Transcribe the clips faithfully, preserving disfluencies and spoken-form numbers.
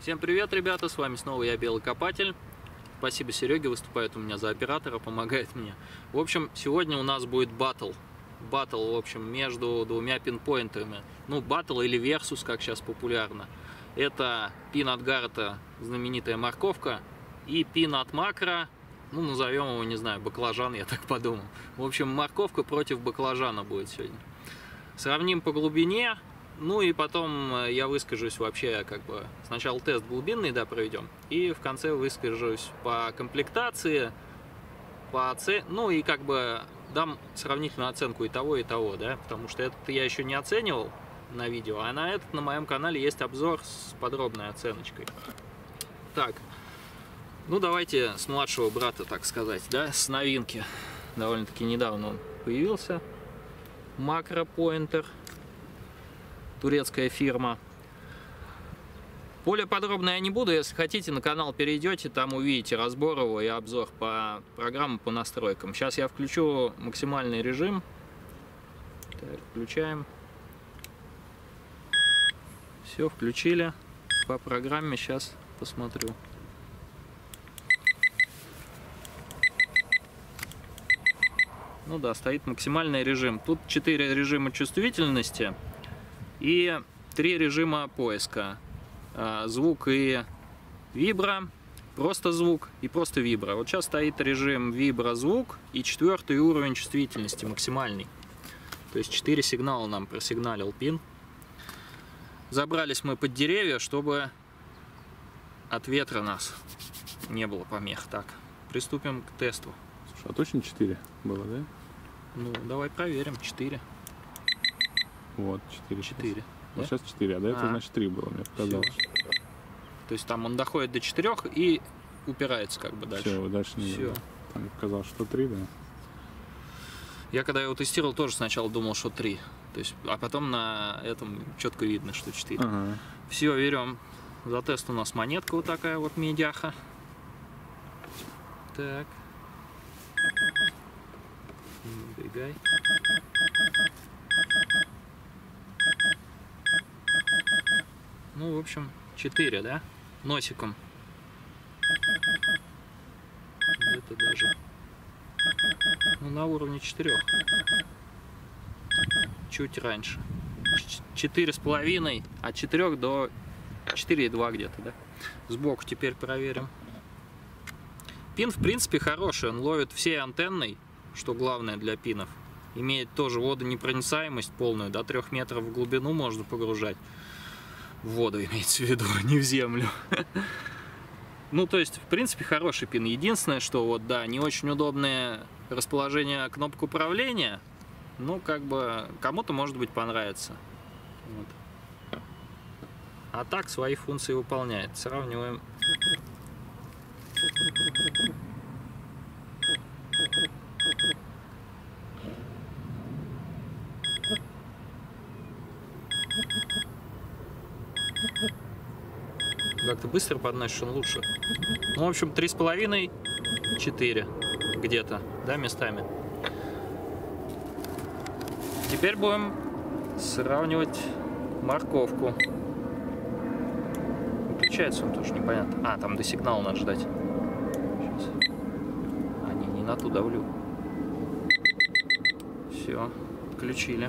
Всем привет, ребята, с вами снова я, Белый Копатель. Спасибо Сереге, выступает у меня за оператора, помогает мне. В общем, сегодня у нас будет батл. Батл, в общем, между двумя пинпоинтерами. Ну, батл или версус, как сейчас популярно. Это пин от Гаррета, знаменитая морковка, и пин от Макро, ну, назовем его, не знаю, баклажан, я так подумал. В общем, морковка против баклажана будет сегодня. Сравним по глубине. Ну и потом я выскажусь вообще, как бы, сначала тест глубинный, да, проведем, и в конце выскажусь по комплектации, по оце... ну и как бы дам сравнительную оценку и того, и того, да, потому что этот я еще не оценивал на видео, а на этот на моем канале есть обзор с подробной оценочкой. Так, ну давайте с младшего брата, так сказать, да, с новинки. Довольно-таки недавно он появился. Makro Pointer. Турецкая фирма. Более подробно я не буду. Если хотите, на канал перейдете, там увидите разбор его и обзор по программам, по настройкам. Сейчас я включу максимальный режим. Так, включаем. Все, включили. По программе сейчас посмотрю. Ну да, стоит максимальный режим. Тут четыре режима чувствительности. И три режима поиска. Звук и вибро, просто звук и просто вибро. Вот сейчас стоит режим вибро-звук и четвертый уровень чувствительности, максимальный. То есть четыре сигнала нам просигналил пин. Забрались мы под деревья, чтобы от ветра нас не было помех. Так, приступим к тесту. Слушай, а точно четыре было, да? Ну, давай проверим, четыре. Вот, четыре. четыре. Вот, да? Сейчас четыре, а до этого, а, значит, три было, мне показалось. Все. То есть там он доходит до четырёх и упирается как бы дальше. Все, дальше не было. Там показалось, что три, да? Я когда его тестировал, тоже сначала думал, что три. То есть, а потом на этом четко видно, что четыре. Ага. Все, берем. За тест у нас монетка вот такая вот, медяха. Так. Не убегай. Ну, в общем, четыре, да? Носиком. Где-то даже. Ну, на уровне четыре. Чуть раньше. четыре с половиной, от четырёх до четыре и две где-то, да? Сбоку теперь проверим. Пин, в принципе, хороший. Он ловит всей антенной, что главное для пинов. Имеет тоже водонепроницаемость полную. До трёх метров в глубину можно погружать. В воду имеется в виду, не в землю. Ну, то есть, в принципе, хороший пин. Единственное, что вот, да, не очень удобное расположение кнопок управления. Ну, как бы, кому-то, может быть, понравится. Вот. А так свои функции выполняет. Сравниваем. Как-то быстро подносишь, он лучше. Ну, в общем, три с половиной, четыре где-то, да, местами. Теперь будем сравнивать морковку. Выключается он тоже, непонятно. А, там до сигнала надо ждать. Сейчас. А, не, не на ту давлю. Все, включили.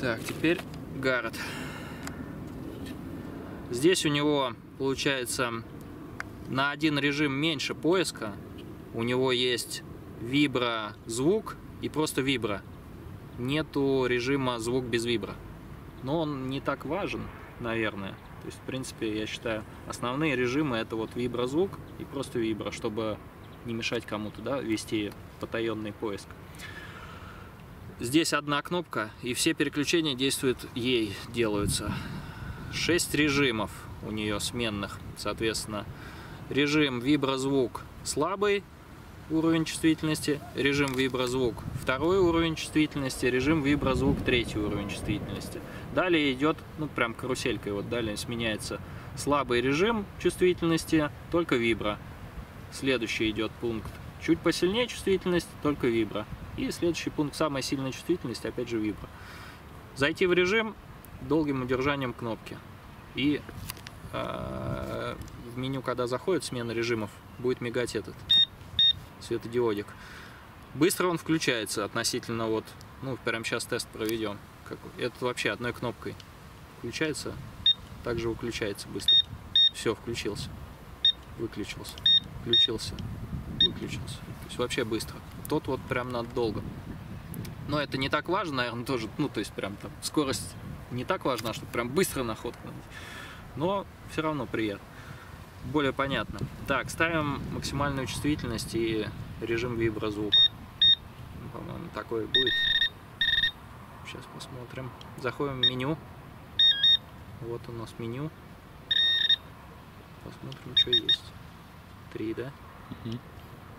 Так, теперь Гаррет. Здесь у него, получается, на один режим меньше поиска. У него есть вибро-звук и просто вибро. Нету режима звук без вибро. Но он не так важен, наверное. То есть, в принципе, я считаю, основные режимы — это вот вибро-звук и просто вибро, чтобы не мешать кому-то, да, вести потаенный поиск. Здесь одна кнопка, и все переключения действуют ей, делаются. шесть режимов у нее сменных, соответственно. Режим виброзвук слабый уровень чувствительности, режим виброзвук второй уровень чувствительности, режим виброзвук третий уровень чувствительности. Далее идет, ну прям каруселькой, вот далее сменяется слабый режим чувствительности, только вибро. Следующий идет пункт чуть посильнее чувствительность, только вибро. И следующий пункт самая сильная чувствительность, опять же вибро. Зайти в режим долгим удержанием кнопки и в меню, когда заходит смена режимов, будет мигать этот светодиодик. Быстро он включается относительно, вот, ну, прямо сейчас тест проведем. Это вообще одной кнопкой включается, также выключается быстро. Все, включился, выключился, включился, выключился. То есть вообще быстро. Тот вот прям надо долго. Но это не так важно, наверное, тоже, ну, то есть прям там скорость не так важна, чтобы прям быстро находку. Но все равно приятно. Более понятно. Так, ставим максимальную чувствительность и режим виброзвук. По-моему, такой будет. Сейчас посмотрим. Заходим в меню. Вот у нас меню. Посмотрим, что есть. Три, да? Угу.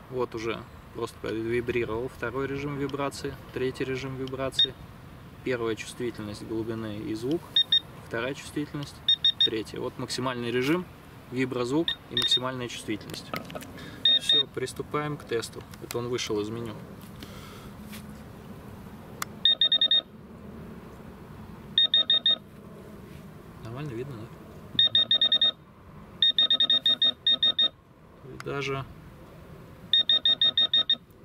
Вот уже просто вибрировал. Второй режим вибрации. Третий режим вибрации. Первая чувствительность глубины и звук. Вторая чувствительность. Третья. Вот максимальный режим, виброзвук и максимальная чувствительность. Все, приступаем к тесту. Это он вышел из меню. Нормально видно, да? И даже...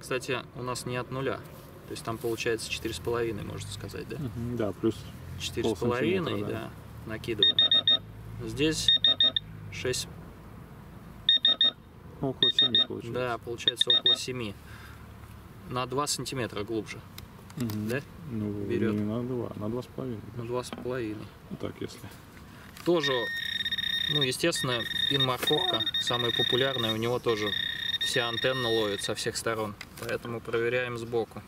Кстати, у нас не от нуля. То есть там получается четыре с половиной, можно сказать, да? Да, плюс четыре с половиной, да, накидываем. Здесь шесть. Около семи получается. Да, получается около семи. На два сантиметра глубже. Угу. Да? Ну, берет. Не на два, на два с половиной. На два с половиной. Ну так, если. Тоже, ну, естественно, пин-морковка, самая популярная, у него тоже вся антенна ловит со всех сторон. Поэтому проверяем сбоку.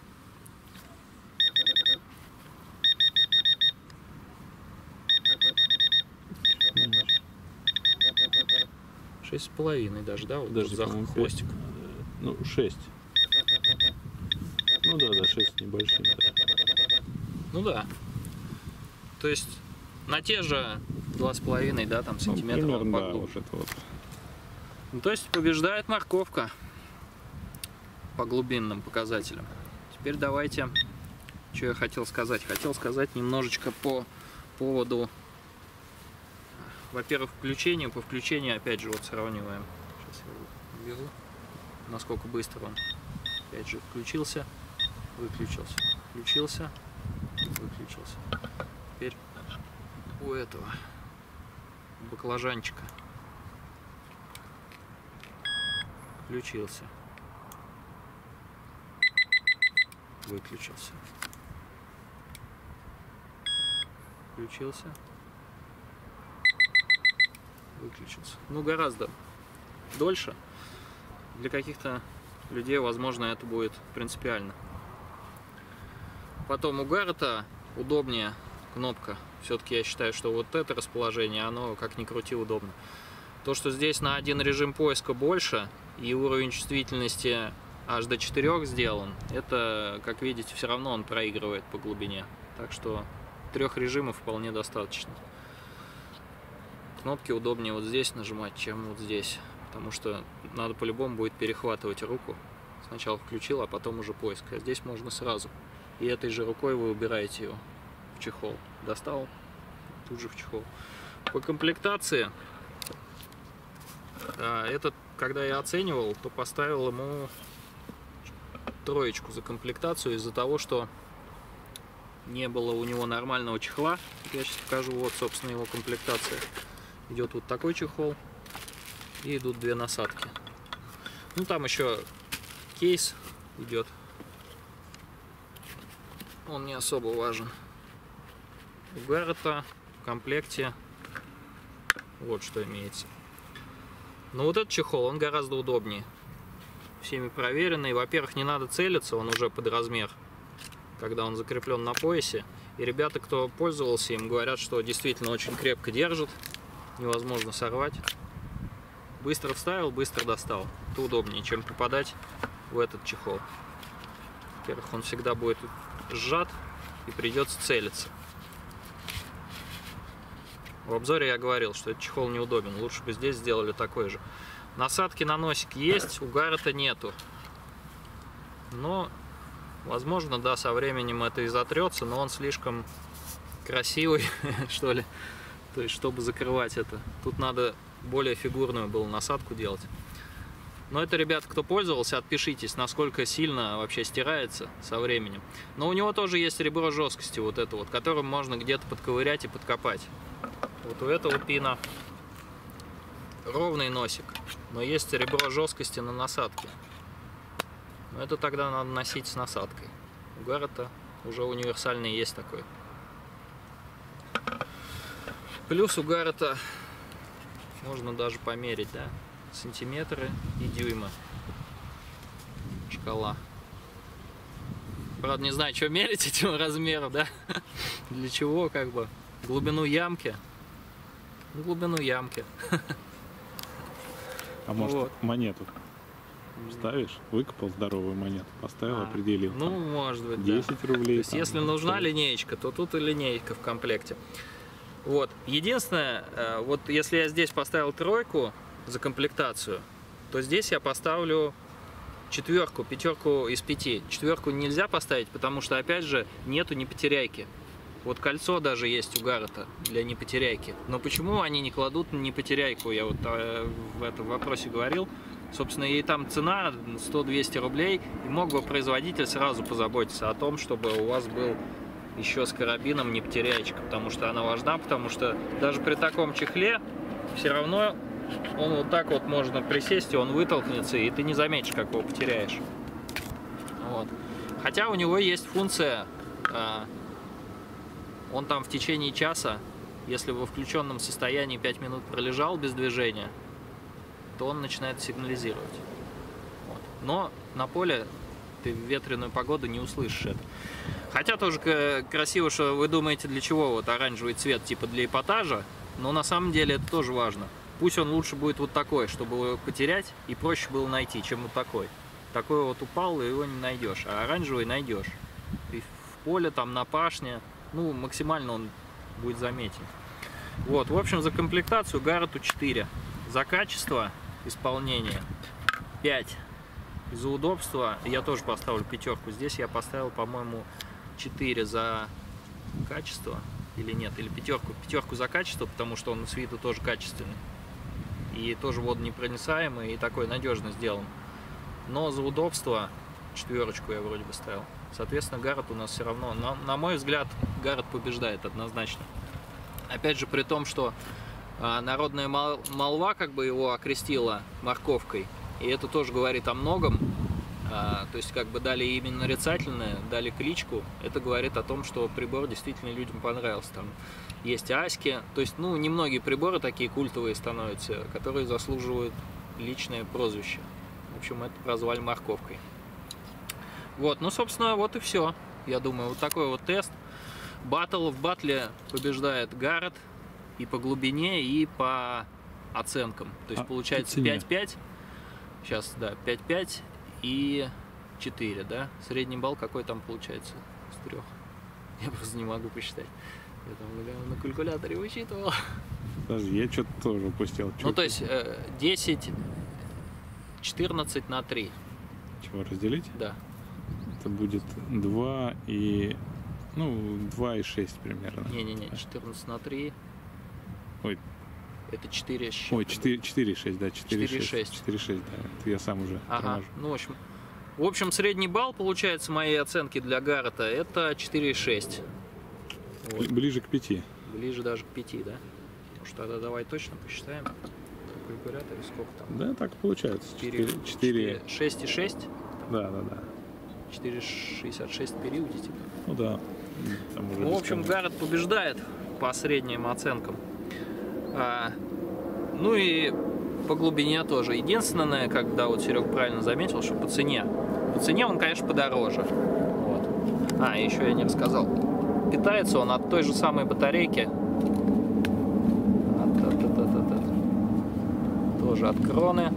Шесть с половиной даже, да? Вот даже за хвостик. Ну, шесть. Ну да, да, шесть небольшие. Да. Ну да. То есть на те же два с половиной, да, там сантиметра. Ну, примерно, да, вот это вот. Ну, то есть побеждает морковка по глубинным показателям. Теперь давайте, что я хотел сказать. Хотел сказать немножечко по поводу... Во-первых, включение, по включению опять же вот сравниваем. Сейчас я его уберу. Насколько быстро он. Опять же включился, выключился, включился, выключился. Теперь у этого баклажанчика включился, выключился, включился. Выключился. Ну, гораздо дольше. Для каких-то людей, возможно, это будет принципиально. Потом у Гаррета удобнее кнопка. Все-таки я считаю, что вот это расположение, оно как ни крути удобно. То, что здесь на один режим поиска больше и уровень чувствительности аж до четырёх сделан, это, как видите, все равно он проигрывает по глубине. Так что трех режимов вполне достаточно. Кнопки удобнее вот здесь нажимать, чем вот здесь, потому что надо по-любому будет перехватывать руку. Сначала включил, а потом уже поиск. А здесь можно сразу. И этой же рукой вы убираете его в чехол. Достал, тут же в чехол. По комплектации, а, этот, когда я оценивал, то поставил ему троечку за комплектацию из-за того, что не было у него нормального чехла. Я сейчас покажу, вот, собственно, его комплектация. Идет вот такой чехол, и идут две насадки. Ну, там еще кейс идет. Он не особо важен. У Гаррета в комплекте вот что имеется. Но вот этот чехол, он гораздо удобнее. Всеми проверенный. Во-первых, не надо целиться, он уже под размер, когда он закреплен на поясе. И ребята, кто пользовался им, говорят, что действительно очень крепко держит. Невозможно сорвать. Быстро вставил, быстро достал. Это удобнее, чем попадать в этот чехол. Во-первых, он всегда будет сжат и придется целиться. В обзоре я говорил, что этот чехол неудобен. Лучше бы здесь сделали такой же. Насадки на носик есть, у Гаррета нету. Но, возможно, да, со временем это и затрется, но он слишком красивый, что ли. То есть, чтобы закрывать это. Тут надо более фигурную было насадку делать. Но это, ребят, кто пользовался, отпишитесь, насколько сильно вообще стирается со временем. Но у него тоже есть ребро жесткости вот это вот, которым можно где-то подковырять и подкопать. Вот у этого пина ровный носик, но есть ребро жесткости на насадке. Но это тогда надо носить с насадкой. У Гаррета уже универсальный есть такой. Плюс у Гаррета можно даже померить, да? Сантиметры и дюймы. Шкала. Правда, не знаю, что мерить этим размером, да? Для чего, как бы. Глубину ямки. Глубину ямки. А может, вот. Монету ставишь? Выкопал здоровую монету, поставил, а, определил. Ну, там, может быть, десять да. рублей. То есть, там, если там, нужна стоит. Линеечка, то тут и линейка в комплекте. Вот. Единственное, вот если я здесь поставил тройку за комплектацию, то здесь я поставлю четверку, пятерку из пяти. Четверку нельзя поставить, потому что, опять же, нету непотеряйки. Вот кольцо даже есть у Гаррета для непотеряйки. Но почему они не кладут непотеряйку? Я вот в этом вопросе говорил. Собственно, и там цена сто-двести рублей. И мог бы производитель сразу позаботиться о том, чтобы у вас был еще с карабином непотеряйка, потому что она важна, потому что даже при таком чехле все равно он вот так вот можно присесть, и он вытолкнется, и ты не заметишь, как его потеряешь. Вот. Хотя у него есть функция, он там в течение часа, если во включенном состоянии пять минут пролежал без движения, то он начинает сигнализировать. Вот. Но на поле ты в ветреную погоду не услышишь это. Хотя тоже красиво, что вы думаете, для чего вот оранжевый цвет, типа для эпатажа, но на самом деле это тоже важно. Пусть он лучше будет вот такой, чтобы его потерять и проще было найти, чем вот такой. Такой вот упал, и его не найдешь, а оранжевый найдешь. И в поле, там, на пашне, ну, максимально он будет заметен. Вот, в общем, за комплектацию Гаррету четыре. За качество исполнения пять. За удобство я тоже поставлю пятерку. Здесь я поставил, по-моему, четыре за качество. Или нет, или пятерку. Пятерку за качество, потому что он с виду тоже качественный. И тоже водонепроницаемый, и такой надежно сделан. Но за удобство четверочку я вроде бы ставил. Соответственно, Гаррет у нас все равно, на, на мой взгляд, Гаррет побеждает однозначно. Опять же, при том, что а, народная мол, молва как бы его окрестила морковкой. И это тоже говорит о многом. А, то есть, как бы дали именно нарицательное, дали кличку. Это говорит о том, что прибор действительно людям понравился. Там есть аськи. То есть, ну, немногие приборы такие культовые становятся, которые заслуживают личное прозвище. В общем, это прозвали морковкой. Вот, ну, собственно, вот и все. Я думаю, вот такой вот тест. Баттл. В баттле побеждает Гаррет и по глубине, и по оценкам. То есть, а, получается пять-пять. Сейчас, да, пять-пять. И четыре, да? Средний балл какой там получается? С трех. Я просто не могу посчитать. Я там на калькуляторе высчитывал. Подожди, я что-то тоже упустил. Чё, ну, то есть десять, четырнадцать на три. Чего, разделить? Да. Это будет два и... Ну, два и шесть примерно. Не-не-не, четырнадцать на три. Ой. Это четыре. Ой, четыре и шесть, да, четыре и шесть, да. Это я сам уже ага. торможу. Ну, в общем, в общем, средний балл, получается, моей оценки для Гаррета, это четыре и шесть. Вот. Ближе к пяти. Ближе даже к пяти, да? Потому что тогда давай точно посчитаем. Калькулятор, сколько там? Да, так получается. четыре, четыре, четыре. шесть и шесть? Да, да, да. четыре и шестьдесят шесть в периоде, типа. Ну да. Там уже, ну, в общем, Гаррет побеждает по средним оценкам. А, ну и по глубине тоже. Единственное, когда вот Серег правильно заметил, что по цене. По цене он, конечно, подороже. Вот. А, еще я не рассказал. Питается он от той же самой батарейки. От, от, от, от, от. Тоже от кроны.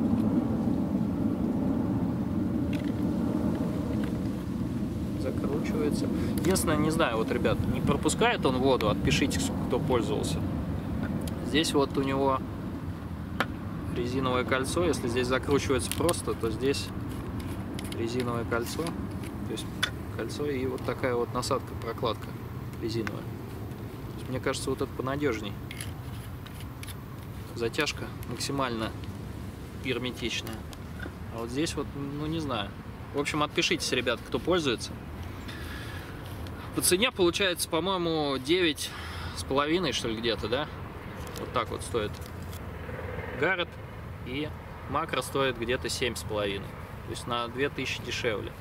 Закручивается. Единственное, не знаю, вот, ребят, не пропускает он воду, отпишитесь, кто пользовался. Здесь вот у него резиновое кольцо. Если здесь закручивается просто, то здесь резиновое кольцо. То есть кольцо и вот такая вот насадка, прокладка резиновая. То есть, мне кажется, вот это понадежней. затяжка максимально герметичная. А вот здесь вот, ну не знаю. В общем, отпишитесь, ребят, кто пользуется. По цене получается, по-моему, девять с половиной, что ли, где-то, да? Вот так вот стоит Garrett, и Макро стоит где-то семь с половиной. То есть на две тысячи дешевле.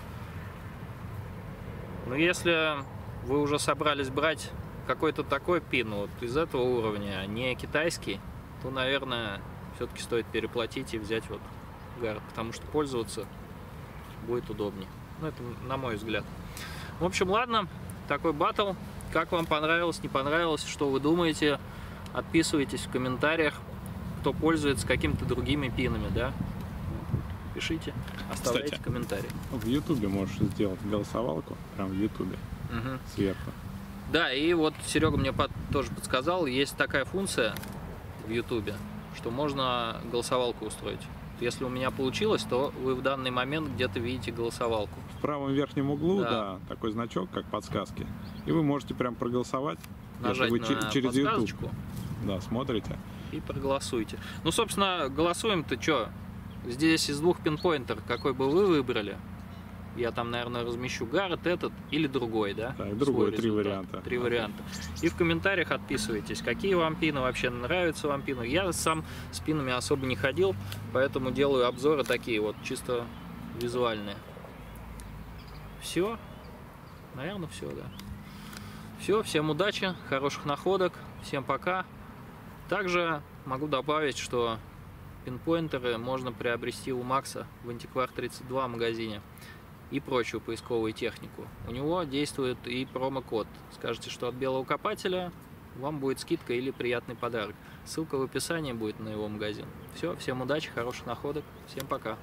Но если вы уже собрались брать какой-то такой пин вот из этого уровня, не китайский, то, наверное, все-таки стоит переплатить и взять вот Garrett, потому что пользоваться будет удобнее. Ну, это на мой взгляд. В общем, ладно, такой батл. Как вам понравилось, не понравилось, что вы думаете? Отписывайтесь в комментариях, кто пользуется какими-то другими пинами, да? Пишите, оставляйте. Кстати, комментарии. В Ютубе можешь сделать голосовалку, прям в Ютубе, угу, сверху. Да, и вот Серега мне под, тоже подсказал, есть такая функция в Ютубе, что можно голосовалку устроить. Если у меня получилось, то вы в данный момент где-то видите голосовалку. В правом верхнем углу, да, да, такой значок, как подсказки. И вы можете прям проголосовать. Нажать вы на через подсказочку. Да, смотрите. И проголосуйте. Ну, собственно, голосуем-то что? Здесь из двух пинпоинтер, какой бы вы выбрали, я там, наверное, размещу Garrett, этот или другой, да? Да, и другой, три варианта. Три варианта. И в комментариях отписывайтесь, какие вам пины, вообще нравятся вам пины. Я сам с пинами особо не ходил, поэтому делаю обзоры такие вот, чисто визуальные. Все? Наверное, все, да. Все, всем удачи, хороших находок, всем пока. Также могу добавить, что пинпоинтеры можно приобрести у Макса в Antiquar тридцать два магазине и прочую поисковую технику. У него действует и промокод. Скажите, что от Белого Копателя, вам будет скидка или приятный подарок. Ссылка в описании будет на его магазин. Все, всем удачи, хороших находок, всем пока.